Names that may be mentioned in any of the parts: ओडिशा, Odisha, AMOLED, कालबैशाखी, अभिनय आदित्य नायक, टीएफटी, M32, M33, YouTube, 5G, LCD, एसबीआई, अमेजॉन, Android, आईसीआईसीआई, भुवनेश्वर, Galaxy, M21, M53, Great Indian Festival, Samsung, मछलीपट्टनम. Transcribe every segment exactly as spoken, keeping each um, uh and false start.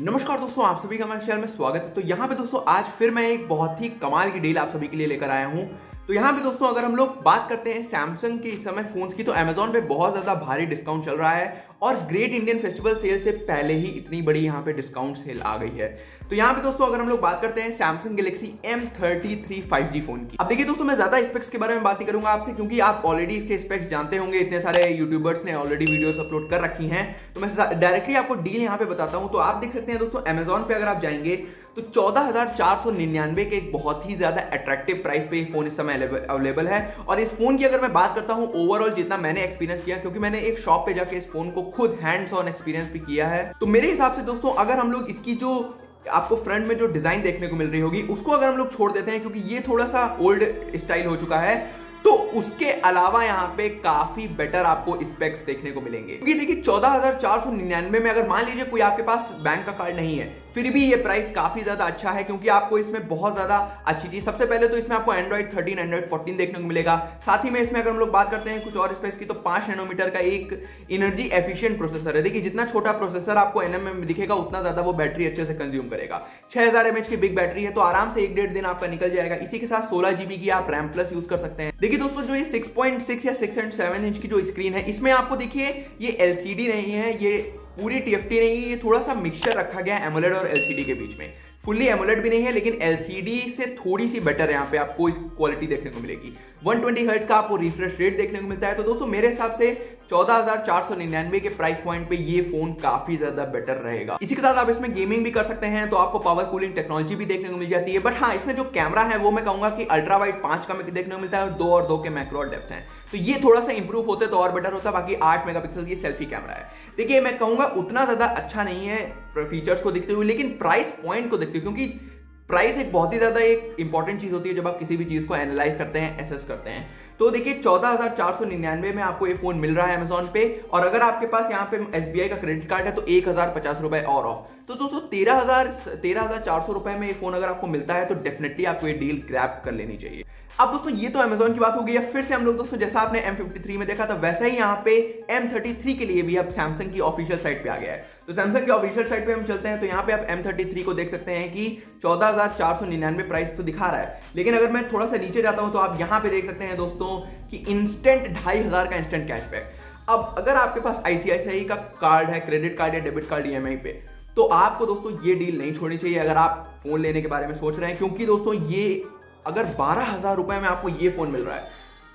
नमस्कार दोस्तों, आप सभी का हमारे चैनल में स्वागत है। तो यहाँ पे दोस्तों आज फिर मैं एक बहुत ही कमाल की डील आप सभी के लिए लेकर आया हूँ। तो यहाँ पे दोस्तों अगर हम लोग बात करते हैं सैमसंग के इस समय फोन्स की, तो अमेजॉन पे बहुत ज़्यादा भारी डिस्काउंट चल रहा है और ग्रेट इंडियन फेस्टिवल सेल से पहले ही इतनी बड़ी यहाँ पे डिस्काउंट सेल आ गई है। तो यहाँ पे दोस्तों अगर हम लोग बात करते हैं Samsung Galaxy M thirty three five G phone की। अब देखिए दोस्तों, मैं ज़्यादा स्पेक्स के बारे में बात नहीं करूंगा आपसे, क्योंकि आप ऑलरेडी इसके स्पेक्स जानते होंगे, इतने सारे यूट्यूबर्स ने ऑलरेडी वीडियोस अपलोड कर रखी हैं। तो मैं डायरेक्टली आपको डील यहाँ पे बताता हूँ। तो आप देख सकते हैं दोस्तों अमेजॉन पे अगर आप जाएंगे तो चौदह हज़ार चार सौ निन्यानवे के एक बहुत ही ज़्यादा अट्रैक्टिव प्राइस पे ये फ़ोन इस समय अवेलेबल है। और इस फ़ोन की अगर मैं बात करता हूँ ओवरऑल जितना मैंने एक्सपीरियंस किया, क्योंकि मैंने एक शॉप पे जाके इस फ़ोन को खुद हैंड्स ऑन एक्सपीरियंस भी किया है, तो मेरे हिसाब से दोस्तों अगर हम लोग इसकी जो आपको फ्रंट में जो डिज़ाइन देखने को मिल रही होगी उसको अगर हम लोग छोड़ देते हैं, क्योंकि ये थोड़ा सा ओल्ड स्टाइल हो चुका है, तो उसके अलावा यहाँ पे काफी बेटर आपको स्पेक्स देखने को मिलेंगे। क्योंकि देखिए चौदह हजार चार सौ निन्यानवे में अगर मान लीजिए कोई आपके पास बैंक का कार्ड नहीं है, फिर भी ये प्राइस काफी ज्यादा अच्छा है, क्योंकि आपको इसमें बहुत ज्यादा अच्छी चीज, सबसे पहले तो इसमें आपको एंड्रॉइड थर्टीन एंड्रॉइड फोर्टीन देखने को मिलेगा। साथ ही में इसमें अगर हम लोग बात करते हैं कुछ और स्पेक्स की, तो पांच नैनोमीटर का एक एनर्जी एफिशिएंट प्रोसेसर है। देखिए जितना छोटा प्रोसेसर आपको एनएम में दिखेगा उतना ज्यादा वो बैटरी अच्छे से कंज्यूम करेगा। छह हजार एमएच की बिग बैटरी है, तो आराम से एक डेढ़ दिन आपका निकल जाएगा। इसी के साथ सोलह जीबी की आप रैम प्लस यूज कर सकते हैं। देखिए दोस्तों जो ये सिक्स पॉइंट सिक्स या सिक्स पॉइंट सेवन इंच की जो स्क्रीन है, इसमें आपको देखिए ये एलसीडी नहीं है, ये पूरी टीएफटी नहीं है, ये थोड़ा सा मिक्सचर रखा गया है एमोलेड और एलसीडी के बीच में। फुल्ली एमोलेड भी नहीं है, लेकिन एलसीडी से थोड़ी सी बेटर है यहाँ पे आपको इस क्वालिटी देखने को मिलेगी। वन ट्वेंटी हर्ट्ज का आपको रिफ्रेश रेट देखने को मिलता है। तो दोस्तों मेरे हिसाब से चौदह हज़ार चार सौ निन्यानवे के प्राइस पॉइंट पे ये फोन काफी ज्यादा बेटर रहेगा। इसी के साथ आप इसमें गेमिंग भी कर सकते हैं, तो आपको पावर कूलिंग टेक्नोलॉजी भी देखने को मिल जाती है। बट हाँ, इसमें जो कैमरा है वो मैं कहूंगा कि अल्ट्रा वाइड पांच का देखने को मिलता है और दो और दो के मैक्रो डेप्थ है, तो ये थोड़ा सा इंप्रूव होते तो और बेटर होता। बाकी आठ मेगापिक्सल की सेल्फी कैमरा है। देखिए मैं कहूंगा उतना ज्यादा अच्छा नहीं है फीचर्स को देखते हुए, लेकिन प्राइस पॉइंट को देखते हुए, क्योंकि प्राइस एक बहुत ही ज्यादा एक इंपॉर्टेंट चीज होती है जब आप किसी भी चीज को एनालाइज करते हैं, एसेस करते हैं। तो देखिए चौदह हज़ार चार सौ निन्यानवे में आपको ये फोन मिल रहा है अमेजॉन पे, और अगर आपके पास यहाँ पे एसबीआई का क्रेडिट कार्ड है तो एक हजार पचास रुपए और ऑफ। तो दोस्तों तेरह हजार तेरह हजार चार सौ रुपए में ये फोन अगर आपको मिलता है तो डेफिनेटली आपको ये डील ग्रैब कर लेनी चाहिए। अब दोस्तों ये तो अमेजॉन की बात हो गई है। फिर से हम लोग दोस्तों जैसा आपने एम फिफ्टी थ्री में देखा था, वैसा ही यहाँ पे एम थर्टी थ्री के लिए भी अब सैमसंग की ऑफिशियल साइट पे आ गया है। तो सैमसंग की ऑफिशियल साइट पे हम चलते हैं, तो यहाँ पे आप एम थर्टी थ्री को देख सकते हैं कि चौदह हजार चार सौ निन्यानवे प्राइस तो दिखा रहा है, लेकिन अगर मैं थोड़ा सा नीचे जाता हूँ तो आप यहाँ पे देख सकते हैं दोस्तों कि इंस्टेंट ढाई हजार का इंस्टेंट कैशबैक। अब अगर आपके पास आईसीआईसीआई का कार्ड है, क्रेडिट कार्ड या डेबिट कार्ड ईएमआई पे, तो आपको दोस्तों ये डील नहीं छोड़नी चाहिए अगर आप फोन लेने के बारे में सोच रहे हैं। क्योंकि दोस्तों ये अगर बारह हजार रुपए में आपको ये फोन मिल रहा है,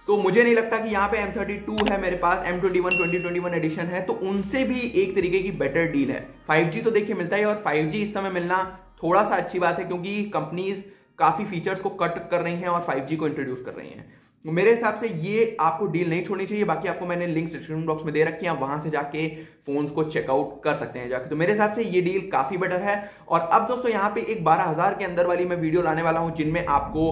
तो मुझे नहीं लगता कि यहाँ पे एम थर्टी टू है मेरे पास, M twenty one twenty twenty one edition है, तो उनसे भी एक तरीके की बेटर डील है। फाइव जी तो देखिए मिलता ही, और फाइव जी इस समय मिलना थोड़ा सा अच्छी बात है, क्योंकि कंपनीज काफी फीचर्स को कट कर रही हैं और फाइव जी को इंट्रोड्यूस कर रही हैं। मेरे हिसाब से ये आपको डील नहीं छोड़नी चाहिए। बाकी आपको मैंने लिंक्स डिस्क्रिप्शन बॉक्स में दे रखी है, आप वहां से जाके फोन्स को चेकआउट कर सकते हैं जाके। तो मेरे हिसाब से ये डील काफी बेटर है। और अब दोस्तों यहाँ पे एक बारह हज़ार के अंदर वाली मैं वीडियो लाने वाला हूँ, जिनमें आपको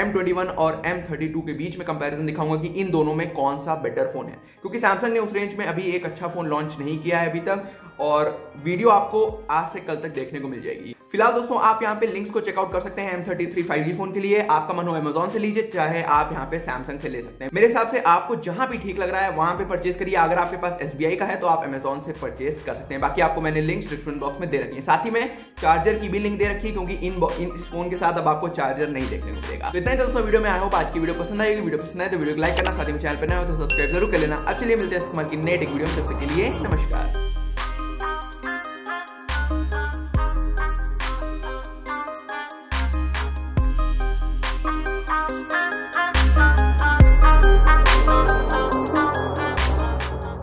एम ट्वेंटी वन और एम थर्टी टू के बीच में कंपैरिजन दिखाऊंगा कि इन दोनों में कौन सा बेटर फोन है, क्योंकि सैमसंग ने उस रेंज में अभी एक अच्छा फोन लॉन्च नहीं किया है अभी तक। और वीडियो आपको आज से कल तक देखने को मिल जाएगी। फिलहाल दोस्तों आप यहाँ पे लिंक्स को चेकआउट कर सकते हैं M thirty three five G phone के लिए। आपका मन हो अमेजॉन से लीजिए, चाहे आप यहाँ पे सैमसंग से ले सकते हैं। मेरे हिसाब से आपको जहाँ भी ठीक लग रहा है वहाँ पे परचेज करिए। अगर आपके पास एसबीआई का है तो आप अमेजॉन से परचेज कर सकते हैं। बाकी आपको मैंने लिंक्स डिस्क्रिप्शन बॉक्स में दे रखी है, साथ ही में चार्जर की भी लिंक दे रखी है, क्योंकि इन, इन इस फोन के साथ अब आपको चार्जर नहीं देखने को मिलेगा। तो इतना ही दोस्तों वीडियो में, आई होप आज की वीडियो पसंद आएगी। वीडियो पसंद आए तो वीडियो को लाइक करना, साथ ही में चैनल पर नया हो तो सब्सक्राइब जरूर कर लेना। अब चलिए मिलते हैं इस नई टेक वीडियो में, तब तक के लिए नमस्कार।